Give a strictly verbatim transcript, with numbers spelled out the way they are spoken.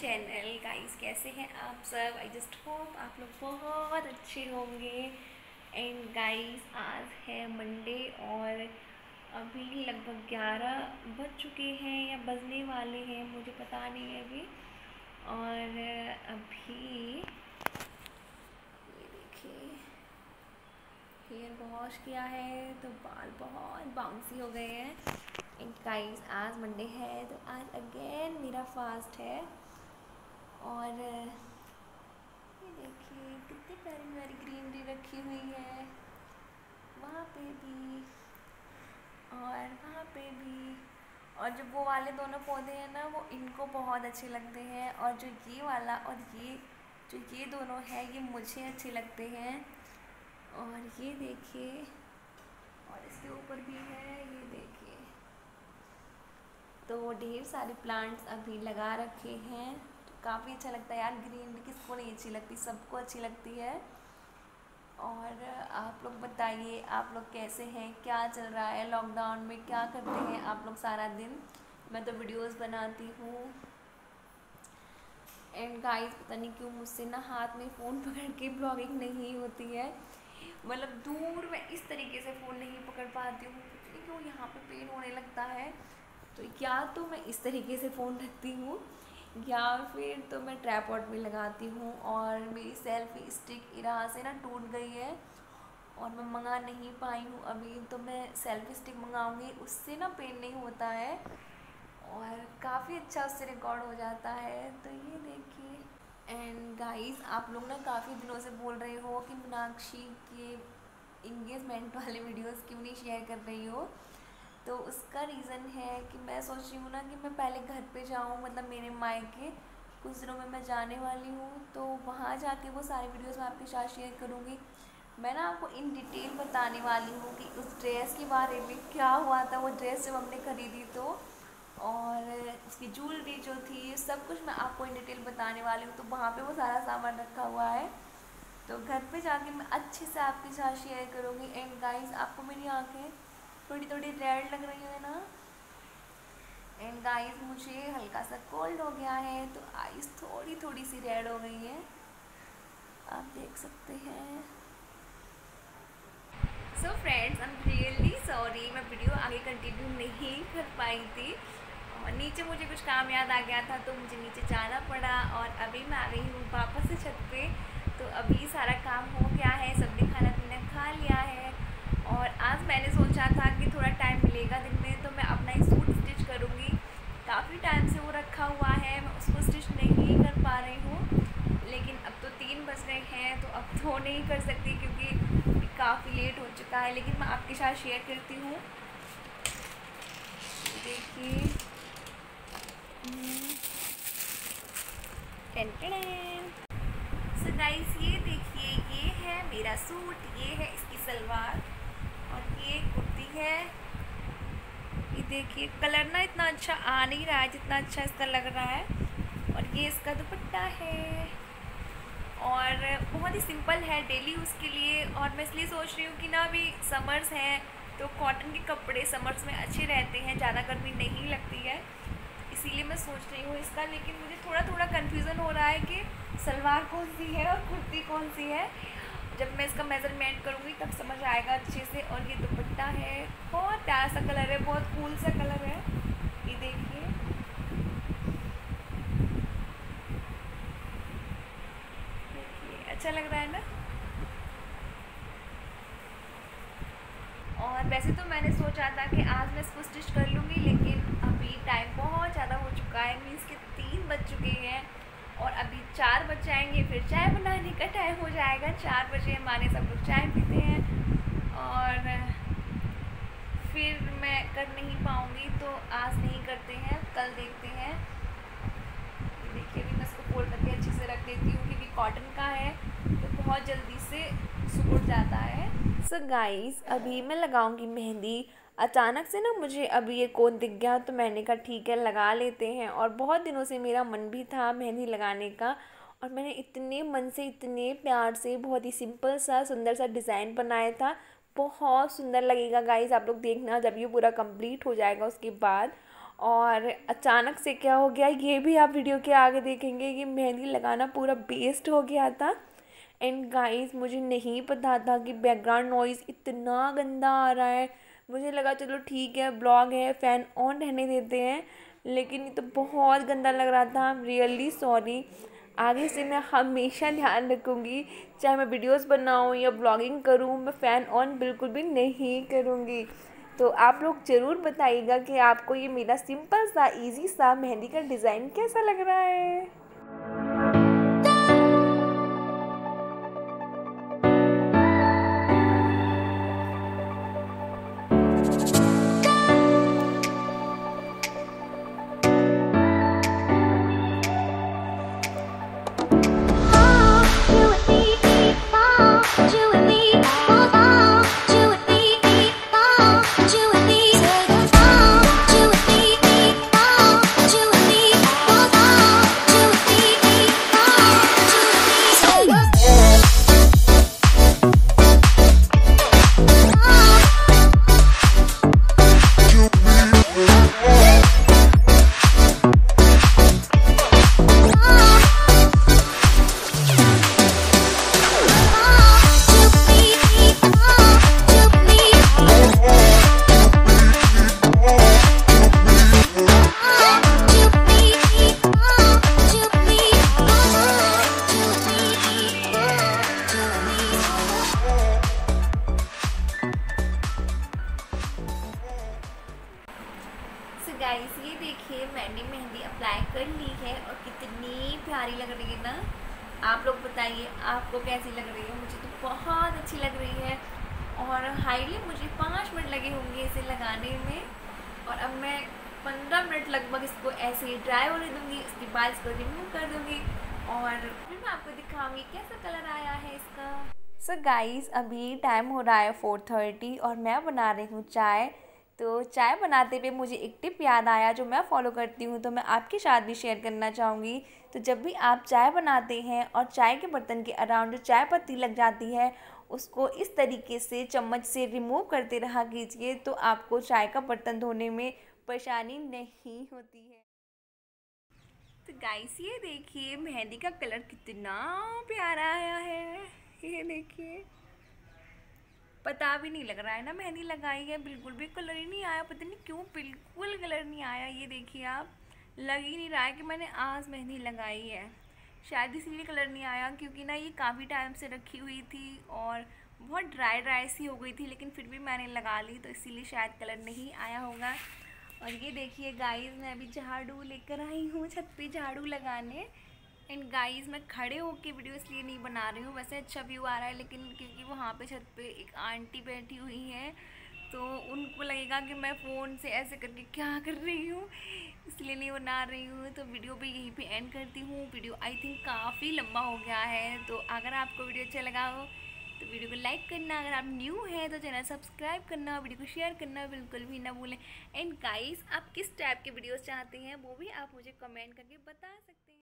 Channel guys, कैसे हैं आप सब। आई जस्ट होप आप लोग बहुत अच्छे होंगे। एंड गाइस आज है मंडे और अभी लगभग ग्यारह बज चुके हैं या बजने वाले हैं, मुझे पता नहीं है अभी। और अभी ये देखिए हेयर वॉश किया है तो बाल बहुत बाउंसी हो गए हैं। एंड गाइस आज मंडे है तो आज अगेन मेरा फास्ट है। और ये देखिए कितनी प्यारी प्यारी ग्रीनरी रखी हुई है, वहाँ पे भी और वहाँ पे भी। और जो वो वाले दोनों पौधे हैं ना, वो इनको बहुत अच्छे लगते हैं। और जो ये वाला और ये जो ये दोनों हैं ये मुझे अच्छे लगते हैं। और ये देखिए और इसके ऊपर भी है, ये देखिए। तो ढेर सारे प्लांट्स अभी लगा रखे हैं, काफ़ी अच्छा लगता है यार। ग्रीनरी किसको नहीं अच्छी लगती, सबको अच्छी लगती है। और आप लोग बताइए आप लोग कैसे हैं, क्या चल रहा है लॉकडाउन में, क्या करते हैं आप लोग सारा दिन। मैं तो वीडियोस बनाती हूँ। एंड गाइस पता नहीं क्यों मुझसे ना हाथ में फ़ोन पकड़ के ब्लॉगिंग नहीं होती है, मतलब दूर मैं इस तरीके से फ़ोन नहीं पकड़ पाती हूँ। क्यों यहाँ पर पेन होने लगता है, तो या तो मैं इस तरीके से फ़ोन रखती हूँ या फिर तो मैं ट्राइपॉड में लगाती हूँ। और मेरी सेल्फी स्टिक इरा से ना टूट गई है और मैं मंगा नहीं पाई हूँ अभी, तो मैं सेल्फी स्टिक मंगाऊंगी, उससे ना पेन नहीं होता है और काफ़ी अच्छा उससे रिकॉर्ड हो जाता है। तो ये देखिए। एंड गाइस आप लोग ना काफ़ी दिनों से बोल रहे हो कि मीनाक्षी के इंगेजमेंट वाले वीडियोस क्यों नहीं शेयर कर रही हो, तो उसका रीज़न है कि मैं सोच रही हूँ ना कि मैं पहले घर पे जाऊँ, मतलब मेरे मायके कुछ दिनों में मैं जाने वाली हूँ, तो वहाँ जाके वो सारे वीडियोस मैं आपके साथ शेयर करूँगी। मैं ना आपको इन डिटेल बताने वाली हूँ कि उस ड्रेस के बारे में क्या हुआ था, वो ड्रेस जब हमने ख़रीदी तो, और उसकी ज्वेलरी जो थी, सब कुछ मैं आपको इन डिटेल बताने वाली हूँ। तो वहाँ पर वो सारा सामान रखा हुआ है, तो घर पर जाके मैं अच्छे से आपके साथ शेयर करूँगी। एंड गाइस आपको मेरी आँखें थोड़ी थोड़ी रेड लग रही है ना। एंड गाइस मुझे हल्का सा कोल्ड हो गया है, तो आइज़ थोड़ी थोड़ी सी रेड हो गई है, आप देख सकते हैं। So friends I am really sorry, मैं वीडियो आगे कंटिन्यू नहीं कर पाई थी और नीचे मुझे कुछ काम याद आ गया था तो मुझे नीचे जाना पड़ा। और अभी मैं आ गई हूँ वापस से छत पे, तो अभी सारा काम हो गया है, सबने खाना पीना खा लिया है। और आज मैंने सोचा था कि थोड़ा टाइम मिलेगा दिन में तो मैं अपना ही सूट स्टिच करूँगी। काफ़ी टाइम से वो रखा हुआ है, मैं उसको स्टिच नहीं कर पा रही हूँ, लेकिन अब तो तीन बज रहे हैं तो अब तो नहीं कर सकती क्योंकि काफ़ी लेट हो चुका है। लेकिन मैं आपके साथ शेयर करती हूँ। देखिए सो गाइस ये देखिए, ये है मेरा सूट, ये है इसकी सलवार और ये कुर्ती है। ये देखिए कलर ना इतना अच्छा आ नहीं रहा है जितना अच्छा इसका लग रहा है। और ये इसका दुपट्टा है और बहुत ही सिंपल है डेली यूज़ के लिए। और मैं इसलिए सोच रही हूँ कि ना अभी समर्स हैं तो कॉटन के कपड़े समर्स में अच्छे रहते हैं, ज़्यादा गर्मी नहीं लगती है, इसीलिए मैं सोच रही हूँ इसका। लेकिन मुझे थोड़ा थोड़ा कन्फ्यूज़न हो रहा है कि सलवार कौन सी है और कुर्ती कौन सी है। जब मैं इसका मेज़रमेंट करूँगी तब समझ आएगा अच्छे से। और ये दुपट्टा है, बहुत प्यारा सा कलर है, बहुत कूल सा कलर है, ये देखिए। देखिए अच्छा लग रहा है ना। और वैसे तो मैंने सोचा था कि आज मैं इसको स्टिच कर लूँगी, लेकिन अभी टाइम बहुत ज़्यादा हो चुका है, मीन्स के तीन बज चुके हैं और अभी चार बज जाएंगे, फिर चाय बनाने का टाइम हो जाएगा। चार बजे हमारे सब लोग चाय पीते हैं और फिर मैं कर नहीं पाऊँगी, तो आज नहीं करते हैं, कल देखते हैं। देखिए अभी मैं इसको फोल्ड करके अच्छे से रख देती हूँ क्योंकि कॉटन का है तो बहुत जल्दी से सूख जाता है। सो so गाइस अभी मैं लगाऊंगी मेहंदी। अचानक से ना मुझे अभी ये कोट दिख गया तो मैंने कहा ठीक है लगा लेते हैं। और बहुत दिनों से मेरा मन भी था मेहंदी लगाने का, और मैंने इतने मन से इतने प्यार से बहुत ही सिंपल सा सुंदर सा डिज़ाइन बनाया था, बहुत सुंदर लगेगा गाइस। आप लोग देखना जब ये पूरा कंप्लीट हो जाएगा उसके बाद। और अचानक से क्या हो गया ये भी आप वीडियो के आगे देखेंगे। ये मेहंदी लगाना पूरा वेस्ट हो गया था। एंड गाइस मुझे नहीं पता था कि बैकग्राउंड नॉइज़ इतना गंदा आ रहा है। मुझे लगा चलो ठीक है ब्लॉग है फ़ैन ऑन रहने देते हैं, लेकिन ये तो बहुत गंदा लग रहा था। I am really sorry. आगे से मैं हमेशा ध्यान रखूँगी, चाहे मैं वीडियोस बनाऊँ या ब्लॉगिंग करूँ, मैं फ़ैन ऑन बिल्कुल भी नहीं करूँगी। तो आप लोग ज़रूर बताइएगा कि आपको ये मेरा सिंपल सा इजी सा मेहंदी का डिज़ाइन कैसा लग रहा है। गाइस ये देखिए मैंने मेहंदी अप्लाई कर ली है और कितनी प्यारी लग रही है ना। आप लोग बताइए आपको कैसी लग रही है। मुझे तो बहुत अच्छी लग रही है और हाईली मुझे पाँच मिनट लगे होंगे इसे लगाने में। और अब मैं पंद्रह मिनट लगभग इसको ऐसे ही ड्राई होने दूँगी, उसके बाद इसको रिमूव कर दूँगी और फिर मैं आपको दिखाऊँगी कैसा कलर आया है इसका। सो गाइस अभी टाइम हो रहा है फोर थर्टी और मैं बना रही हूँ चाय। तो चाय बनाते हुए मुझे एक टिप याद आया जो मैं फॉलो करती हूँ, तो मैं आपके साथ भी शेयर करना चाहूँगी। तो जब भी आप चाय बनाते हैं और चाय के बर्तन के अराउंड जो चाय पत्ती लग जाती है उसको इस तरीके से चम्मच से रिमूव करते रहा कीजिए, तो आपको चाय का बर्तन धोने में परेशानी नहीं होती है। तो गाइस ये देखिए मेहंदी का कलर कितना प्यारा आया है। ये देखिए पता भी नहीं लग रहा है ना मेहंदी लगाई है, बिल्कुल भी कलर ही नहीं आया। पता नहीं क्यों बिल्कुल कलर नहीं आया। ये देखिए आप, लग ही नहीं रहा है कि मैंने आज मेहंदी लगाई है। शायद इसीलिए कलर नहीं आया क्योंकि ना ये काफ़ी टाइम से रखी हुई थी और बहुत ड्राई ड्राई सी हो गई थी, लेकिन फिर भी मैंने लगा ली तो इसीलिए शायद कलर नहीं आया होगा। और ये देखिए गाइस मैं अभी झाड़ू लेकर आई हूँ छत पे झाड़ू लगाने। एंड गाइस मैं खड़े होके वीडियो इसलिए नहीं बना रही हूँ, वैसे अच्छा व्यू आ रहा है, लेकिन क्योंकि वहाँ पे छत पे एक आंटी बैठी हुई है तो उनको लगेगा कि मैं फ़ोन से ऐसे करके क्या कर रही हूँ, इसलिए नहीं बना रही हूँ। तो वीडियो भी यहीं पे एंड करती हूँ। वीडियो आई थिंक काफ़ी लंबा हो गया है। तो अगर आपको वीडियो अच्छा लगा हो तो वीडियो को लाइक करना, अगर आप न्यू हैं तो चैनल सब्सक्राइब करना, वीडियो को शेयर करना बिल्कुल भी ना भूलें। एंड गाइस आप किस टाइप के वीडियोज़ चाहते हैं वो भी आप मुझे कमेंट करके बता सकते हैं।